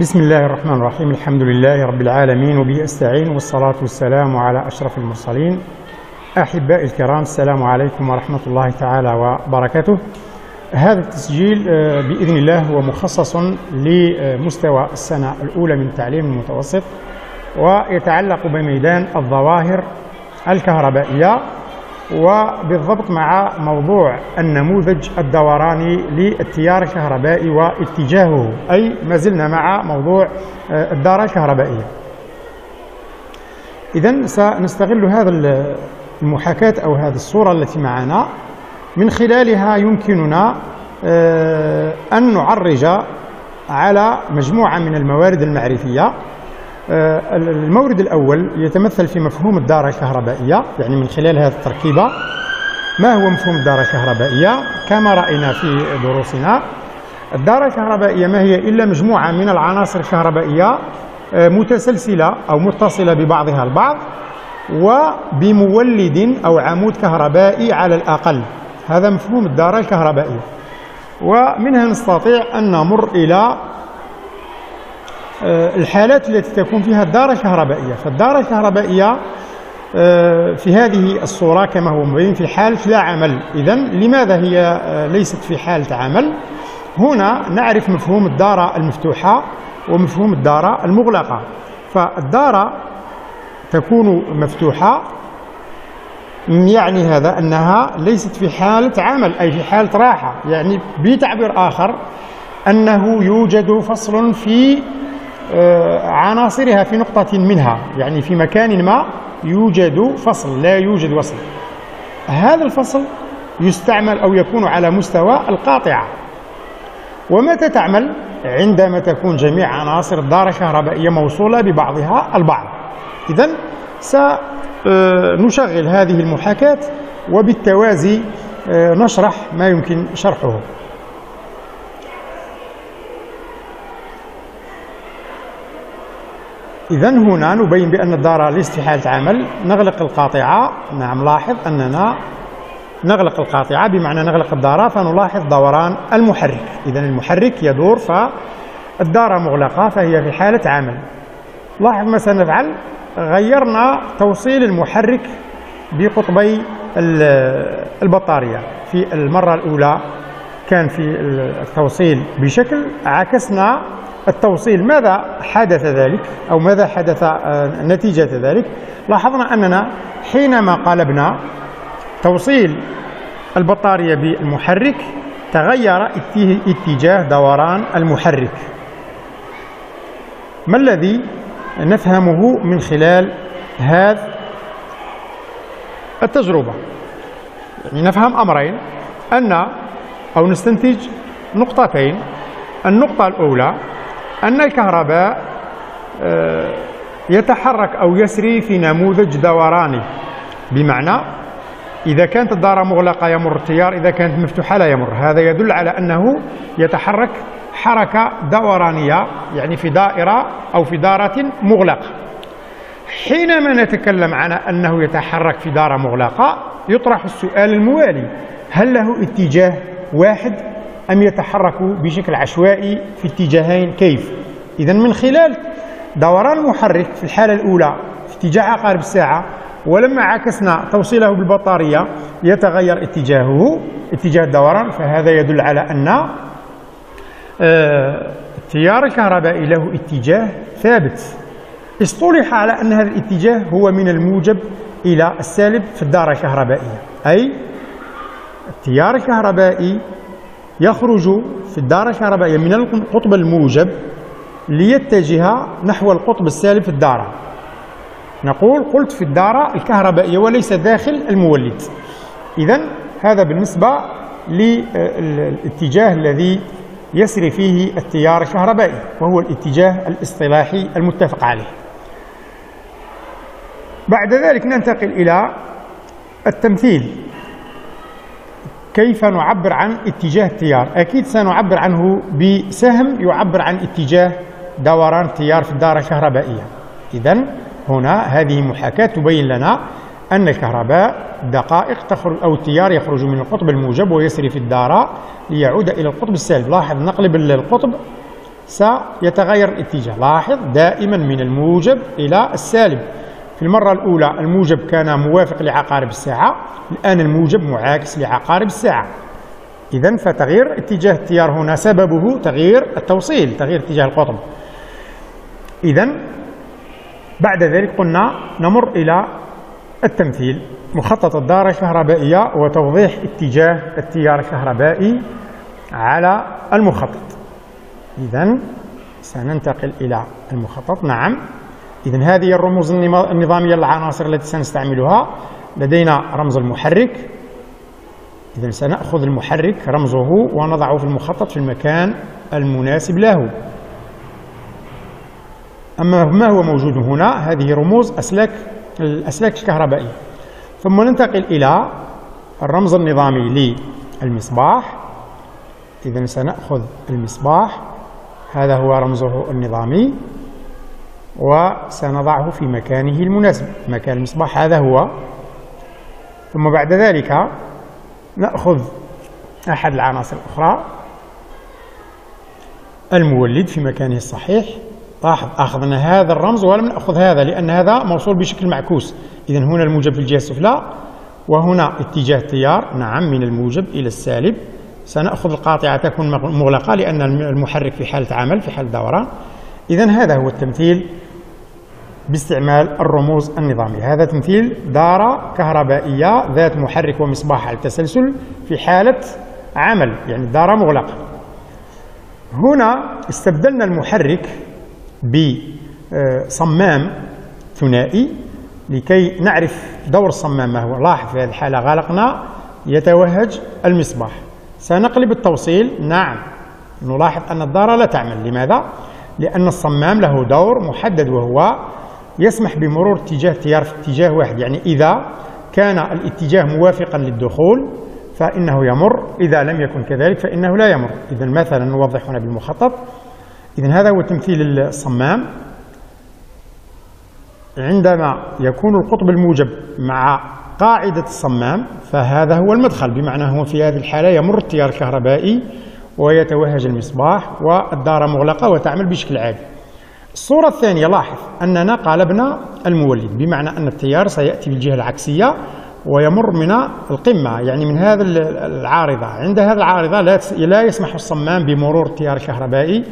بسم الله الرحمن الرحيم. الحمد لله رب العالمين وبه أستعين، والصلاة والسلام على أشرف المرسلين. أحبائي الكرام، السلام عليكم ورحمة الله تعالى وبركاته. هذا التسجيل بإذن الله هو مخصص لمستوى السنة الأولى من التعليم المتوسط، ويتعلق بميدان الظواهر الكهربائية، وبالضبط مع موضوع النموذج الدوراني للتيار الكهربائي واتجاهه، أي ما زلنا مع موضوع الدارة الكهربائية. إذن سنستغل هذا المحاكاة أو هذه الصورة التي معنا، من خلالها يمكننا أن نعرج على مجموعة من الموارد المعرفية. المورد الأول يتمثل في مفهوم الدارة الكهربائية، يعني من خلال هذه التركيبة ما هو مفهوم الدارة الكهربائية. كما رأينا في دروسنا، الدارة الكهربائية ما هي إلا مجموعة من العناصر الكهربائية متسلسلة أو متصلة ببعضها البعض، وبمولد أو عمود كهربائي على الأقل. هذا مفهوم الدارة الكهربائية، ومنها نستطيع أن نمر إلى الحالات التي تكون فيها الدارة الكهربائية. فالدارة الكهربائية في هذه الصورة كما هو مبين في حالة لا عمل. إذن لماذا هي ليست في حالة عمل؟ هنا نعرف مفهوم الدارة المفتوحة ومفهوم الدارة المغلقة. فالدارة تكون مفتوحة، يعني هذا أنها ليست في حالة عمل، أي في حالة راحة. يعني بتعبير آخر، أنه يوجد فصل في عناصرها في نقطة منها، يعني في مكان ما يوجد فصل، لا يوجد وصل. هذا الفصل يستعمل أو يكون على مستوى القاطعة. ومتى تعمل؟ عندما تكون جميع عناصر الدارة الكهربائية موصولة ببعضها البعض. إذن سنشغل هذه المحاكاة، وبالتوازي نشرح ما يمكن شرحه. إذن هنا نبين بأن الدارة ليست في حالة عمل. نغلق القاطعة. نعم، لاحظ أننا نغلق القاطعة بمعنى نغلق الدارة، فنلاحظ دوران المحرك. إذن المحرك يدور، فالدارة مغلقة فهي في حالة عمل. لاحظ ما سنفعل، غيرنا توصيل المحرك بقطبي البطارية. في المرة الأولى كان في التوصيل بشكل، عكسنا التوصيل. ماذا حدث ذلك أو ماذا حدث نتيجة ذلك؟ لاحظنا أننا حينما قلبنا توصيل البطارية بالمحرك، تغير اتجاه دوران المحرك. ما الذي نفهمه من خلال هذه التجربة؟ يعني نفهم أمرين، أن أو نستنتج نقطتين. النقطة الأولى، أن الكهرباء يتحرك أو يسري في نموذج دوراني، بمعنى إذا كانت الدارة مغلقة يمر التيار، إذا كانت مفتوحة لا يمر. هذا يدل على أنه يتحرك حركة دورانية، يعني في دائرة أو في دارة مغلقة. حينما نتكلم عن أنه يتحرك في دارة مغلقة، يطرح السؤال الموالي: هل له اتجاه واحد أم يتحرك بشكل عشوائي في اتجاهين؟ كيف؟ إذن من خلال دوران المحرك في الحالة الأولى في اتجاه عقارب الساعة، ولما عكسنا توصيله بالبطارية يتغير اتجاهه، اتجاه الدوران. فهذا يدل على أن التيار الكهربائي له اتجاه ثابت. اصطلح على أن هذا الاتجاه هو من الموجب إلى السالب في الدارة الكهربائية، أي التيار الكهربائي يخرج في الدارة الكهربائية من القطب الموجب ليتجه نحو القطب السالب في الدارة. نقول قلت في الدارة الكهربائية وليس داخل المولد. إذن هذا بالنسبة للاتجاه الذي يسري فيه التيار الكهربائي، وهو الاتجاه الاصطلاحي المتفق عليه. بعد ذلك ننتقل إلى التمثيل. كيف نعبر عن اتجاه التيار؟ أكيد سنعبر عنه بسهم يعبر عن اتجاه دوران التيار في الدارة الكهربائية. إذن هنا هذه محاكاة تبين لنا أن الكهرباء دقائق تخرج، أو التيار يخرج من القطب الموجب ويسري في الدارة ليعود إلى القطب السالب. لاحظ نقلب القطب سيتغير الاتجاه. لاحظ دائما من الموجب إلى السالب. في المرة الأولى الموجب كان موافق لعقارب الساعة، الآن الموجب معاكس لعقارب الساعة. إذن فتغيير اتجاه التيار هنا سببه تغيير التوصيل، تغيير اتجاه القطب. إذن بعد ذلك قلنا نمر إلى التمثيل، مخطط الدارة الكهربائية وتوضيح اتجاه التيار الكهربائي على المخطط. إذن سننتقل إلى المخطط. نعم، إذن هذه الرموز النظامية للعناصر التي سنستعملها. لدينا رمز المحرك، إذن سنأخذ المحرك رمزه ونضعه في المخطط في المكان المناسب له. أما ما هو موجود هنا، هذه رموز الأسلاك الكهربائية. ثم ننتقل إلى الرمز النظامي للمصباح، إذن سنأخذ المصباح، هذا هو رمزه النظامي، وسنضعه في مكانه المناسب، مكان المصباح هذا هو. ثم بعد ذلك نأخذ أحد العناصر الأخرى، المولد في مكانه الصحيح. لاحظ أخذنا هذا الرمز ولم نأخذ هذا لأن هذا موصول بشكل معكوس. إذن هنا الموجب في الجهة السفلى وهنا اتجاه التيار. نعم، من الموجب إلى السالب. سنأخذ القاطعة تكون مغلقة لأن المحرك في حالة عمل، في حالة دوران. إذن هذا هو التمثيل باستعمال الرموز النظامية. هذا تمثيل دارة كهربائية ذات محرك ومصباح على التسلسل في حالة عمل، يعني الدارة مغلقة. هنا استبدلنا المحرك بصمام ثنائي لكي نعرف دور الصمام ما هو. لاحظ في هذه الحالة غلقنا، يتوهج المصباح. سنقلب التوصيل. نعم، نلاحظ أن الدارة لا تعمل. لماذا؟ لأن الصمام له دور محدد وهو يسمح بمرور اتجاه التيار في اتجاه واحد، يعني إذا كان الاتجاه موافقا للدخول فإنه يمر، إذا لم يكن كذلك فإنه لا يمر. إذن مثلا نوضح هنا بالمخطط. إذن هذا هو تمثيل الصمام. عندما يكون القطب الموجب مع قاعدة الصمام فهذا هو المدخل، بمعنى هو في هذه الحالة يمر التيار الكهربائي ويتوهج المصباح والدارة مغلقة وتعمل بشكل عادي. الصورة الثانية لاحظ أننا قلبنا المولد، بمعنى أن التيار سيأتي بالجهة العكسية ويمر من القمة، يعني من هذا العارضة. عند هذه العارضة لا يسمح الصمام بمرور التيار الكهربائي،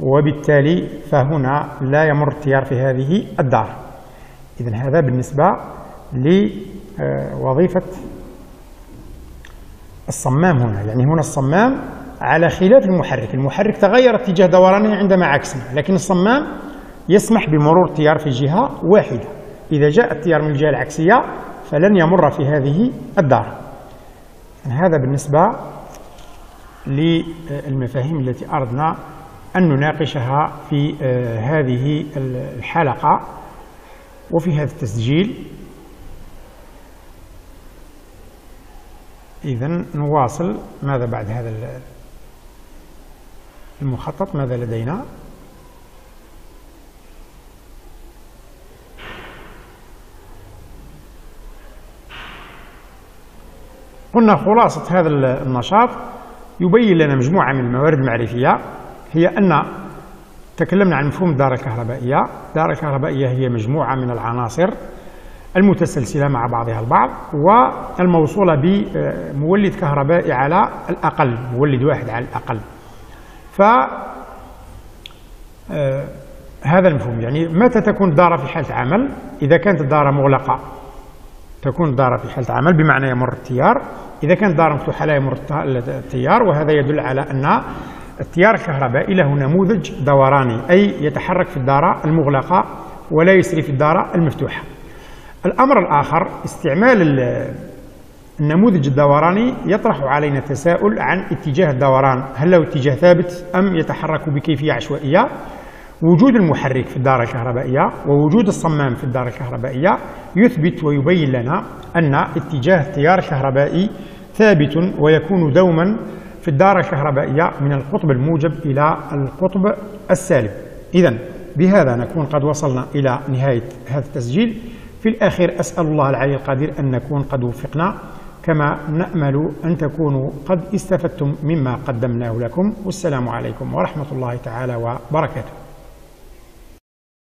وبالتالي فهنا لا يمر التيار في هذه الدار. إذن هذا بالنسبة لوظيفة الصمام هنا، يعني هنا الصمام على خلاف المحرك، المحرك تغير اتجاه دورانه عندما عكسنا، لكن الصمام يسمح بمرور التيار في جهة واحدة. إذا جاء التيار من الجهة العكسية فلن يمر في هذه الدار. هذا بالنسبة للمفاهيم التي أردنا أن نناقشها في هذه الحلقة وفي هذا التسجيل. إذن نواصل. ماذا بعد هذا المخطط؟ ماذا لدينا؟ قلنا خلاصة هذا النشاط يبين لنا مجموعة من الموارد المعرفية، هي أن تكلمنا عن مفهوم الدارة الكهربائية. الدارة الكهربائية هي مجموعة من العناصر المتسلسلة مع بعضها البعض والموصولة بمولد كهربائي على الأقل، مولد واحد على الأقل. فهذا المفهوم، يعني متى تكون الدارة في حالة عمل؟ إذا كانت الدارة مغلقة تكون الدارة في حالة عمل، بمعنى يمر التيار. إذا كانت الدارة مفتوحة لا يمر التيار، وهذا يدل على أن التيار الكهربائي له نموذج دوراني، أي يتحرك في الدارة المغلقة ولا يسري في الدارة المفتوحة. الأمر الآخر، استعمال النموذج الدوراني يطرح علينا تساؤل عن اتجاه الدوران، هل له اتجاه ثابت أم يتحرك بكيفية عشوائية؟ وجود المحرك في الدارة الكهربائية ووجود الصمام في الدارة الكهربائية يثبت ويبين لنا أن اتجاه التيار الكهربائي ثابت ويكون دوما في الدارة الكهربائية من القطب الموجب إلى القطب السالب. إذن بهذا نكون قد وصلنا إلى نهاية هذا التسجيل. في الأخير أسأل الله العلي القدير أن نكون قد وفقنا كما نأمل أن تكونوا قد استفدتم مما قدمناه لكم، والسلام عليكم ورحمة الله تعالى وبركاته.